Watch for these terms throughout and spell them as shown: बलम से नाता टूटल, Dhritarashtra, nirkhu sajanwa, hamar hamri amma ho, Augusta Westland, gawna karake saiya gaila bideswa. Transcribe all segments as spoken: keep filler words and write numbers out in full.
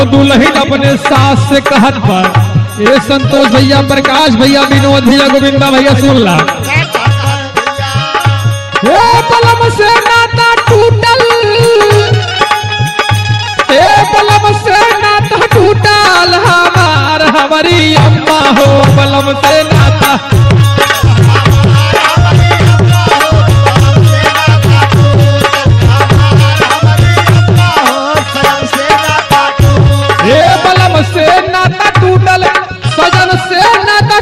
तो दुल्हन अपने सास से कहत बा, ए संतोष भैया, प्रकाश भैया, विनोद भैया, गोविंदा भैया, सुरला, ए बलम से नाता टूटल, ए बलम से नाता टूटल, हमार हमरी अम्मा हो। बलम से नाता बलम से नाता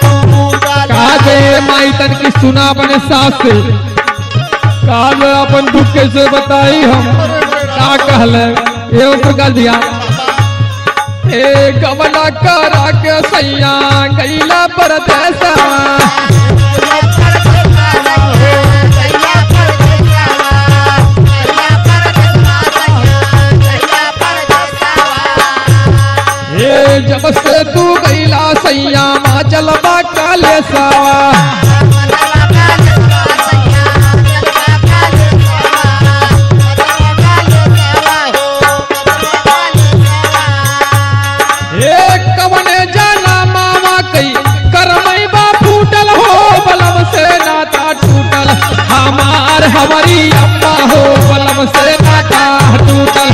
टूटल। काजे माइटन की सुना अपने सास से, काजे अपन दुख कैसे बताई हम, क्या कहले ये प्रकाश भैया, ए गमला करा के सैया गैला परदेसा, जब से तू गैला सैया माचलबा काले सावा, एक कवने जाना मामा कई करमई बा फूटल हो। बलम से नाता टूटल, हमार हमरी अम्मा हो। बलम से नाता टूटल।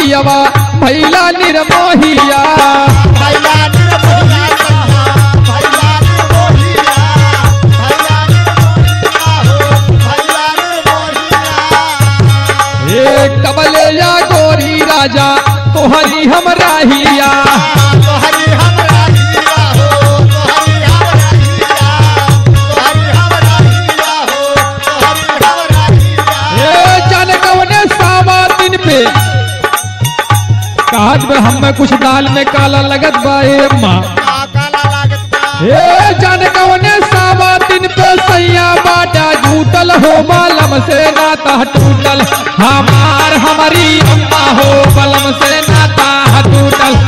पियावा भैला निर्मोहिया, भैला निर्मोहिया, भैला निर्मोहिया, भैला निर्मोहिया हो, भैला निर्मोहिया। ए कबले या गोरी राजा तोहरी हम राहिया, तोहरी हम राहिया हो, तोहरी हम राहिया, तोहरी हम राहिया हो, तोहरी हम राहिया। ए जनकवने सावा दिन पे काट में हमें कुछ दाल में काला लगत बा, ए माँ काला लगत बा, ए जनकवने सावा दिन पे सैया बाटा झूठल हो। बलम से नाता टूटल, हमार हमरी अम्मा हो। बलम से नाता टूटल।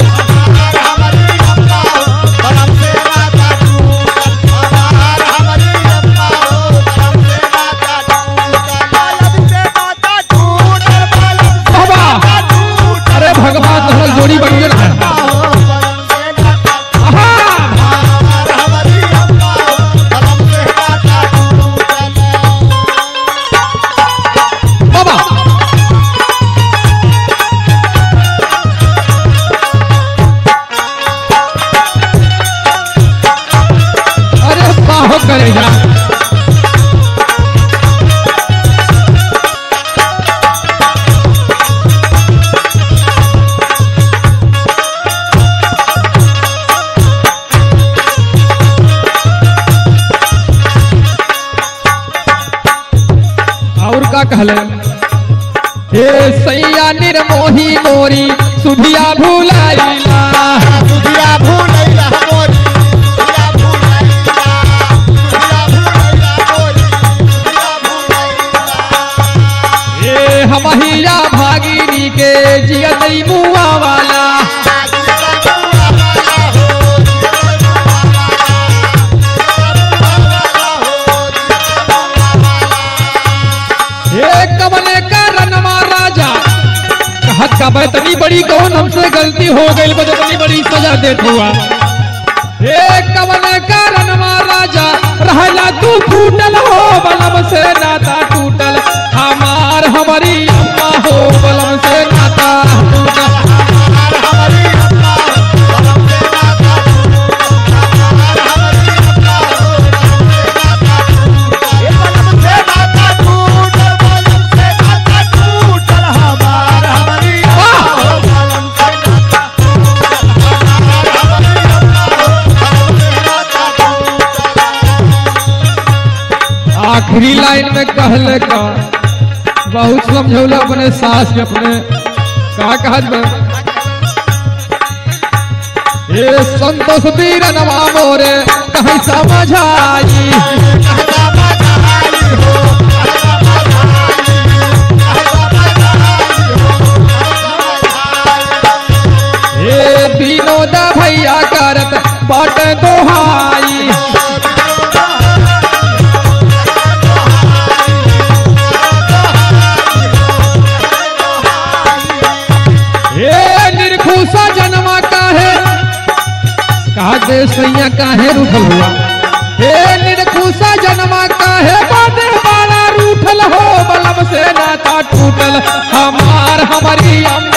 कहले हे सैया निर्मोही मोरी सुधिया भूलाइला, सुधिया भूलाइला मोरी, सुधिया भूलाइला, सुधिया भूलाइला मोरी, सुधिया भूलाइला। ए हमहिया भागिनी के जियतई मुआ वाला, इतनी बड़ी कौन हमसे गलती हो गई, इतनी बड़ी सजा देत हुआ। एक कवने कारण राजा रहला तू फूटल हो। बलम से नाता टूटल, हमार हमरी अम्मा हो। बलम से नाता टूटल, हमार हमरी अम्मा हो। बलम से नाता टूटल, हमार हमरी अम्मा हो। बलम से नाता टूटल, आखिरी लाइन में कहले का बहुत समझौला अपने सास के अपने कहा कहा ये संतोष दीर नमा मोरे कहीं समझ आई विनोदा भैया करत बट दोहाई निर्खुशा जनवा काहे कहा दे सैया काहे रूठल हुआ हे निर्खुशा जनवा काहे बाटे वाला रूठल हो बलम से नाता टूटल हमार हमरी अम्मा